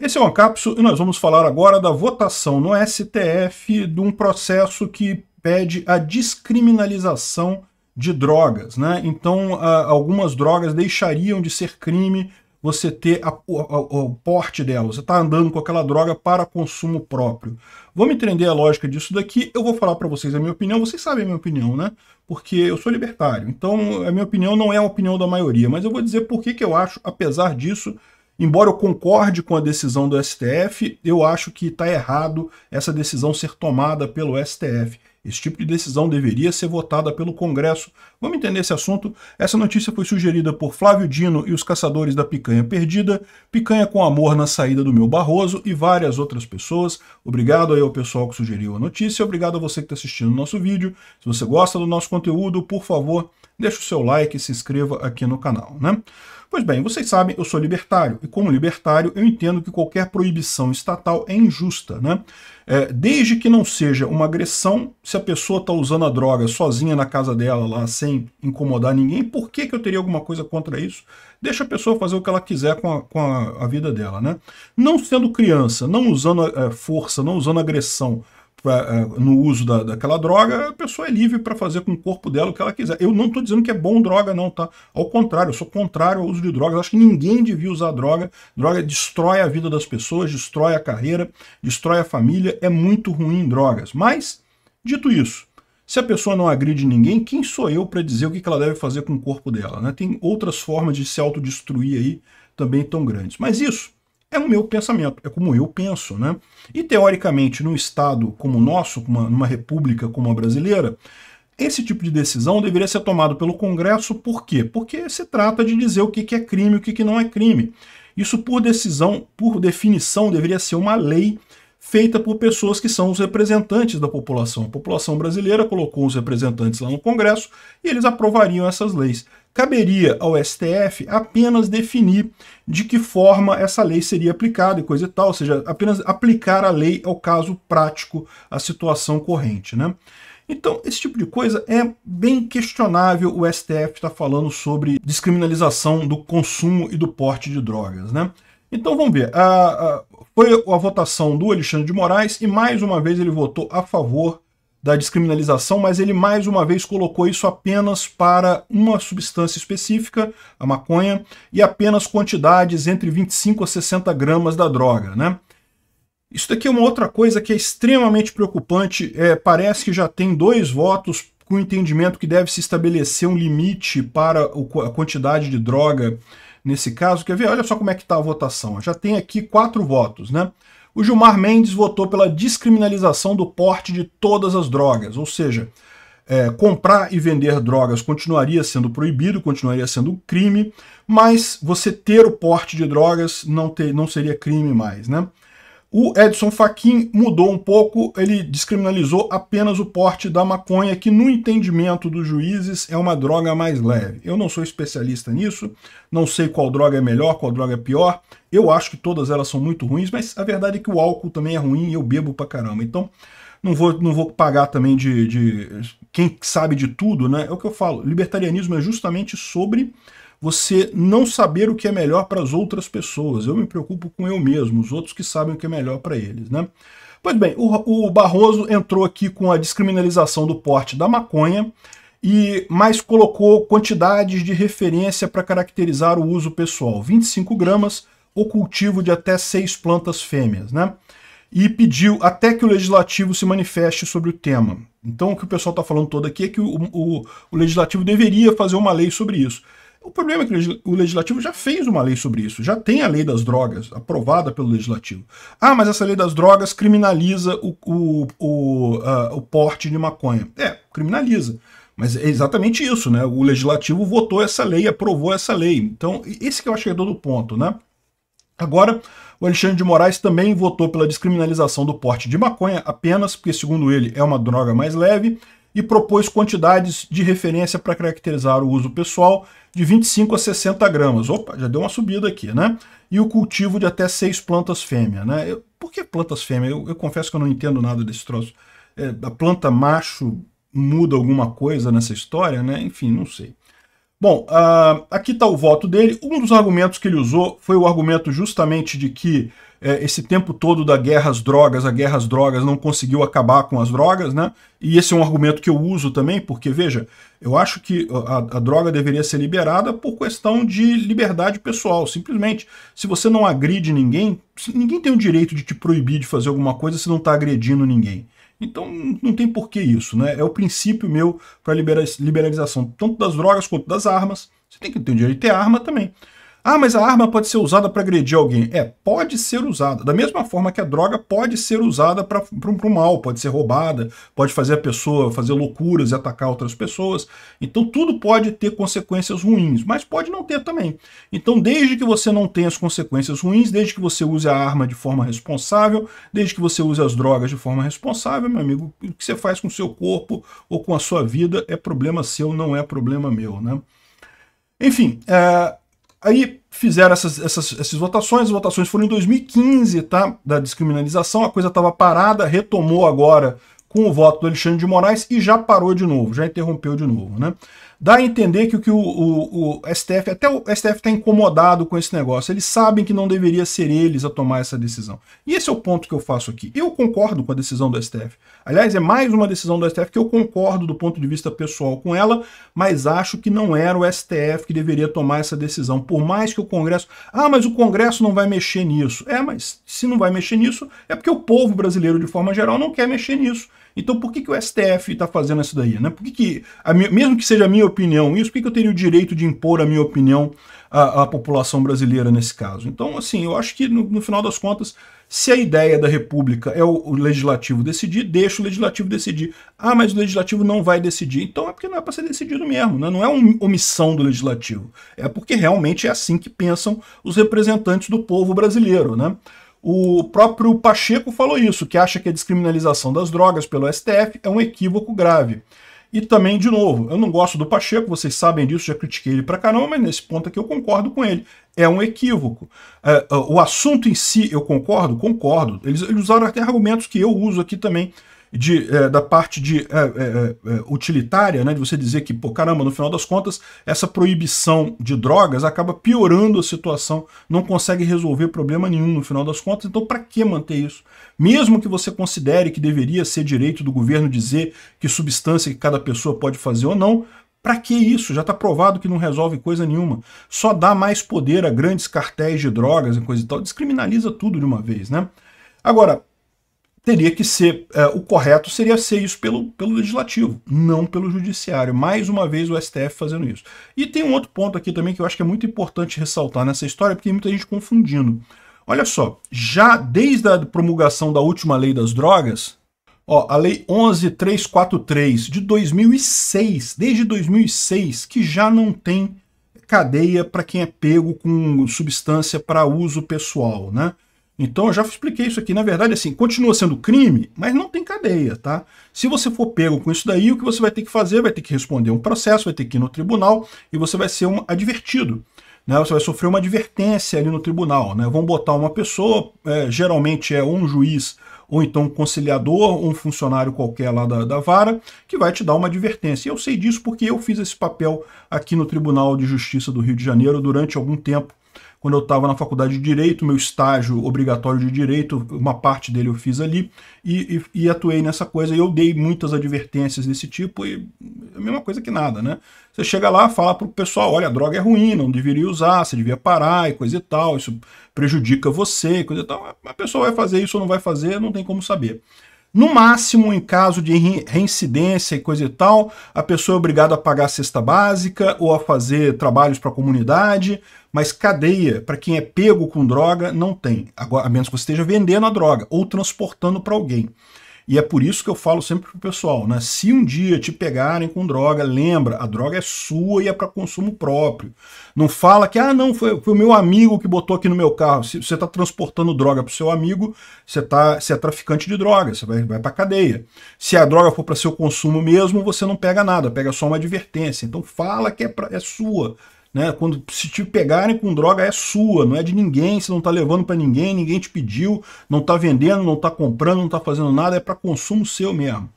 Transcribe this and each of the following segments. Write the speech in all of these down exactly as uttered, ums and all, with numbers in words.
Esse é o Ancapsu e nós vamos falar agora da votação no S T F de um processo que pede a descriminalização de drogas, né? Então, a, algumas drogas deixariam de ser crime você ter a, a, a, o porte dela. Você está andando com aquela droga para consumo próprio. Vamos entender a lógica disso daqui. Eu vou falar para vocês a minha opinião. Vocês sabem a minha opinião, né? Porque eu sou libertário. Então, a minha opinião não é a opinião da maioria. Mas eu vou dizer por que que eu acho, apesar disso... Embora eu concorde com a decisão do S T F, eu acho que está errado essa decisão ser tomada pelo S T F. Esse tipo de decisão deveria ser votada pelo Congresso. Vamos entender esse assunto? Essa notícia foi sugerida por Flávio Dino e os caçadores da Picanha Perdida, Picanha com Amor na Saída do Meu Barroso e várias outras pessoas. Obrigado aí ao pessoal que sugeriu a notícia, obrigado a você que está assistindo o nosso vídeo. Se você gosta do nosso conteúdo, por favor, deixa o seu like e se inscreva aqui no canal, né? Pois bem, vocês sabem, eu sou libertário, e como libertário eu entendo que qualquer proibição estatal é injusta, né? É, desde que não seja uma agressão, se a pessoa está usando a droga sozinha na casa dela, lá sem incomodar ninguém, por que que eu teria alguma coisa contra isso? Deixa a pessoa fazer o que ela quiser com a, com a, a vida dela, né? Não sendo criança, não usando é, força, não usando agressão, no uso da, daquela droga, a pessoa é livre para fazer com o corpo dela o que ela quiser. Eu não estou dizendo que é bom droga, não, tá? Ao contrário, eu sou contrário ao uso de drogas. Eu acho que ninguém devia usar droga. Droga destrói a vida das pessoas, destrói a carreira, destrói a família. É muito ruim drogas. Mas, dito isso, se a pessoa não agride ninguém, quem sou eu para dizer o que ela deve fazer com o corpo dela, né? Tem outras formas de se autodestruir aí também tão grandes. Mas isso... é o meu pensamento, é como eu penso, né? E, teoricamente, num Estado como o nosso, uma, numa república como a brasileira, esse tipo de decisão deveria ser tomado pelo Congresso, por quê? Porque se trata de dizer o que que é crime e o que que não é crime. Isso, por decisão, por definição, deveria ser uma lei feita por pessoas que são os representantes da população. A população brasileira colocou os representantes lá no Congresso e eles aprovariam essas leis. Caberia ao S T F apenas definir de que forma essa lei seria aplicada e coisa e tal, ou seja, apenas aplicar a lei ao caso prático, à situação corrente, né? Então, esse tipo de coisa é bem questionável. O S T F está falando sobre descriminalização do consumo e do porte de drogas, né? Então vamos ver, a, a, foi a votação do Alexandre de Moraes e mais uma vez ele votou a favor da descriminalização, mas ele mais uma vez colocou isso apenas para uma substância específica, a maconha, e apenas quantidades entre vinte e cinco a sessenta gramas da droga, né? Isso daqui é uma outra coisa que é extremamente preocupante, é, parece que já tem dois votos com o entendimento que deve se estabelecer um limite para a quantidade de droga. Nesse caso, quer ver? Olha só como é que está a votação. Já tem aqui quatro votos, né? O Gilmar Mendes votou pela descriminalização do porte de todas as drogas, ou seja, é, comprar e vender drogas continuaria sendo proibido, continuaria sendo um crime, mas você ter o porte de drogas não, ter, não seria crime mais, né? O Edson Fachin mudou um pouco, ele descriminalizou apenas o porte da maconha, que no entendimento dos juízes é uma droga mais leve. Eu não sou especialista nisso, não sei qual droga é melhor, qual droga é pior. Eu acho que todas elas são muito ruins, mas a verdade é que o álcool também é ruim e eu bebo pra caramba. Então não vou, não vou pagar também de, de quem sabe de tudo, né? É o que eu falo, libertarianismo é justamente sobre... você não saber o que é melhor para as outras pessoas. Eu me preocupo com eu mesmo, os outros que sabem o que é melhor para eles, né? Pois bem, o, o Barroso entrou aqui com a descriminalização do porte da maconha, e mais colocou quantidades de referência para caracterizar o uso pessoal, vinte e cinco gramas, o cultivo de até seis plantas fêmeas, né? E pediu até que o Legislativo se manifeste sobre o tema. Então o que o pessoal está falando todo aqui é que o, o, o Legislativo deveria fazer uma lei sobre isso. O problema é que o Legislativo já fez uma lei sobre isso, já tem a Lei das Drogas aprovada pelo Legislativo. Ah, mas essa Lei das Drogas criminaliza o, o, o, uh, o porte de maconha. É, criminaliza, mas é exatamente isso, né? O Legislativo votou essa lei, aprovou essa lei. Então, esse que eu acho que é todo o ponto, né? Agora, o Alexandre de Moraes também votou pela descriminalização do porte de maconha, apenas porque, segundo ele, é uma droga mais leve, e propôs quantidades de referência para caracterizar o uso pessoal de vinte e cinco a sessenta gramas. Opa, já deu uma subida aqui, né? E o cultivo de até seis plantas fêmeas, né? Eu, por que plantas fêmeas? Eu, eu confesso que eu não entendo nada desse troço. É, a planta macho muda alguma coisa nessa história, né? Enfim, não sei. Bom, uh, aqui está o voto dele. Um dos argumentos que ele usou foi o argumento justamente de que eh, esse tempo todo da guerra às drogas, a guerra às drogas não conseguiu acabar com as drogas, né? E esse é um argumento que eu uso também, porque, veja, eu acho que a, a droga deveria ser liberada por questão de liberdade pessoal, simplesmente. Se você não agride ninguém, ninguém tem o direito de te proibir de fazer alguma coisa se não está agredindo ninguém. Então não tem por que isso, né? É o princípio meu para liberalização, tanto das drogas quanto das armas. Você tem que ter o direito de ter arma também. Ah, mas a arma pode ser usada para agredir alguém. É, pode ser usada. Da mesma forma que a droga pode ser usada para o mal, pode ser roubada, pode fazer a pessoa fazer loucuras e atacar outras pessoas. Então tudo pode ter consequências ruins, mas pode não ter também. Então desde que você não tenha as consequências ruins, desde que você use a arma de forma responsável, desde que você use as drogas de forma responsável, meu amigo, o que você faz com o seu corpo ou com a sua vida é problema seu, não é problema meu, né? Enfim, é... Aí fizeram essas, essas, essas votações, as votações foram em dois mil e quinze, tá? Da descriminalização, a coisa estava parada, retomou agora com o voto do Alexandre de Moraes e já parou de novo, já interrompeu de novo, né? Dá a entender que o que o, o, o S T F, até o S T F está incomodado com esse negócio, eles sabem que não deveria ser eles a tomar essa decisão. E esse é o ponto que eu faço aqui. Eu concordo com a decisão do S T F. Aliás, é mais uma decisão do S T F que eu concordo do ponto de vista pessoal com ela, mas acho que não era o S T F que deveria tomar essa decisão, por mais que o Congresso... Ah, mas o Congresso não vai mexer nisso. É, mas se não vai mexer nisso, é porque o povo brasileiro, de forma geral, não quer mexer nisso. Então por que, que o S T F está fazendo isso daí, né? Por que que, a, mesmo que seja a minha opinião isso, por que, que eu teria o direito de impor a minha opinião à, à população brasileira nesse caso? Então, assim, eu acho que no, no final das contas, se a ideia da república é o, o legislativo decidir, deixa o legislativo decidir. Ah, mas o legislativo não vai decidir. Então é porque não é para ser decidido mesmo, né? Não é uma omissão do legislativo. É porque realmente é assim que pensam os representantes do povo brasileiro, né? O próprio Pacheco falou isso, que acha que a descriminalização das drogas pelo S T F é um equívoco grave. E também, de novo, eu não gosto do Pacheco, vocês sabem disso, já critiquei ele pra caramba, mas nesse ponto aqui eu concordo com ele. É um equívoco. O assunto em si, eu concordo? Concordo. Eles usaram até argumentos que eu uso aqui também, De, é, da parte de, é, é, utilitária, né, de você dizer que, pô, caramba, no final das contas, essa proibição de drogas acaba piorando a situação, não consegue resolver problema nenhum no final das contas, então para que manter isso? Mesmo que você considere que deveria ser direito do governo dizer que substância que cada pessoa pode fazer ou não, para que isso? Já está provado que não resolve coisa nenhuma. Só dá mais poder a grandes cartéis de drogas e coisa e tal, descriminaliza tudo de uma vez, né? Agora, teria que ser, é, o correto seria ser isso pelo, pelo legislativo, não pelo judiciário. Mais uma vez o S T F fazendo isso. E tem um outro ponto aqui também que eu acho que é muito importante ressaltar nessa história, porque tem muita gente confundindo. Olha só, já desde a promulgação da última lei das drogas, ó, a Lei onze mil trezentos e quarenta e três de dois mil e seis, desde dois mil e seis, que já não tem cadeia para quem é pego com substância para uso pessoal, né? Então eu já expliquei isso aqui, na verdade assim, continua sendo crime, mas não tem cadeia, tá? Se você for pego com isso daí, o que você vai ter que fazer? Vai ter que responder um processo, vai ter que ir no tribunal e você vai ser um advertido, né? Você vai sofrer uma advertência ali no tribunal, né? Vão botar uma pessoa, é, geralmente é um juiz ou então um conciliador, ou um funcionário qualquer lá da, da vara, que vai te dar uma advertência. E eu sei disso porque eu fiz esse papel aqui no Tribunal de Justiça do Rio de Janeiro durante algum tempo, quando eu estava na faculdade de Direito, meu estágio obrigatório de Direito, uma parte dele eu fiz ali, e, e, e atuei nessa coisa, e eu dei muitas advertências desse tipo, e é a mesma coisa que nada, né? Você chega lá, fala pro pessoal, olha, a droga é ruim, não deveria usar, você devia parar, e coisa e tal, isso prejudica você, coisa e tal, a pessoa vai fazer isso ou não vai fazer, não tem como saber. No máximo, em caso de reincidência e coisa e tal, a pessoa é obrigada a pagar a cesta básica ou a fazer trabalhos para a comunidade, mas cadeia para quem é pego com droga não tem, agora, a menos que você esteja vendendo a droga ou transportando para alguém. E é por isso que eu falo sempre pro pessoal, né? Se um dia te pegarem com droga, lembra, a droga é sua e é para consumo próprio. Não fala que, ah, não, foi, foi o meu amigo que botou aqui no meu carro. Se você está transportando droga pro seu amigo, você, tá, você é traficante de droga, você vai, vai para cadeia. Se a droga for para seu consumo mesmo, você não pega nada, pega só uma advertência. Então fala que é, pra, é sua. Né? Quando se te pegarem com droga é sua, não é de ninguém, você não está levando para ninguém, ninguém te pediu, não está vendendo, não está comprando, não está fazendo nada, é para consumo seu mesmo.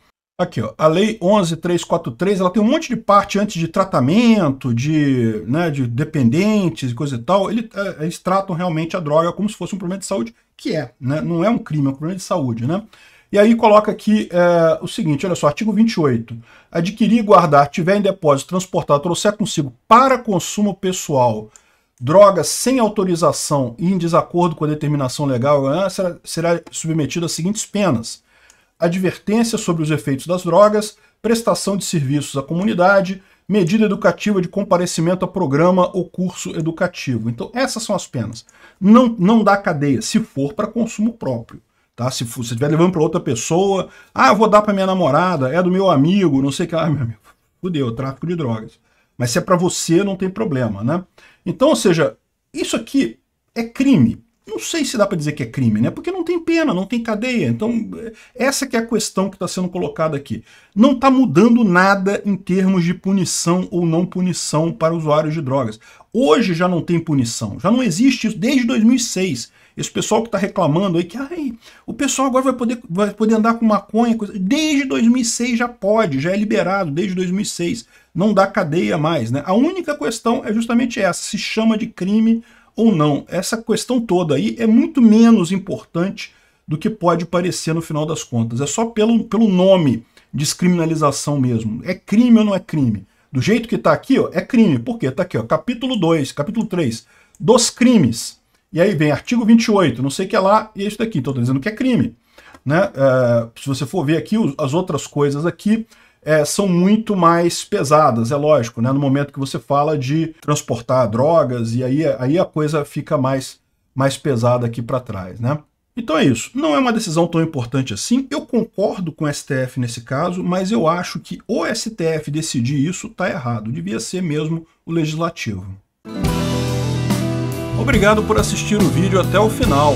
Aqui, ó, a Lei onze mil trezentos e quarenta e três, ela tem um monte de parte antes de tratamento, de, né, de dependentes e coisa e tal. Eles, eles tratam realmente a droga como se fosse um problema de saúde, que é, né? Não é um crime, é um problema de saúde, né? E aí coloca aqui é, o seguinte, olha só, artigo vinte e oito. Adquirir, guardar, tiver em depósito, transportar, trouxer consigo para consumo pessoal drogas sem autorização e em desacordo com a determinação legal, né, será, será submetido às seguintes penas. Advertência sobre os efeitos das drogas, prestação de serviços à comunidade, medida educativa de comparecimento a programa ou curso educativo. Então, essas são as penas. Não, não dá cadeia, se for para consumo próprio. Tá? Se for, se estiver levando para outra pessoa, ah, eu vou dar para minha namorada, é do meu amigo, não sei o que. Ah, meu amigo, fudeu, tráfico de drogas. Mas se é para você, não tem problema, né? Então, ou seja, isso aqui é crime. Não sei se dá para dizer que é crime, né? Porque não tem pena, não tem cadeia. Então, essa que é a questão que está sendo colocada aqui. Não está mudando nada em termos de punição ou não punição para usuários de drogas. Hoje já não tem punição, já não existe isso desde dois mil e seis. Esse pessoal que está reclamando aí que ai, o pessoal agora vai poder, vai poder andar com maconha, coisa... desde dois mil e seis já pode, já é liberado desde dois mil e seis. Não dá cadeia mais, né? A única questão é justamente essa, se chama de crime ou não. Essa questão toda aí é muito menos importante do que pode parecer no final das contas. É só pelo, pelo nome, descriminalização mesmo. É crime ou não é crime? Do jeito que está aqui, ó, é crime. Por quê? Está aqui, ó, capítulo dois, capítulo três, dos crimes. E aí vem artigo vinte e oito, não sei o que é lá, e é isso daqui. Então estou dizendo que é crime. Né? É, se você for ver aqui, as outras coisas aqui, É, são muito mais pesadas, é lógico, né? No momento que você fala de transportar drogas, e aí, aí a coisa fica mais, mais pesada aqui para trás, né? Então é isso, não é uma decisão tão importante assim, eu concordo com o S T F nesse caso, mas eu acho que o S T F decidir isso tá errado, devia ser mesmo o legislativo. Obrigado por assistir o vídeo até o final.